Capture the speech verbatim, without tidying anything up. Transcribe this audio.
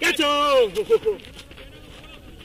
Get out!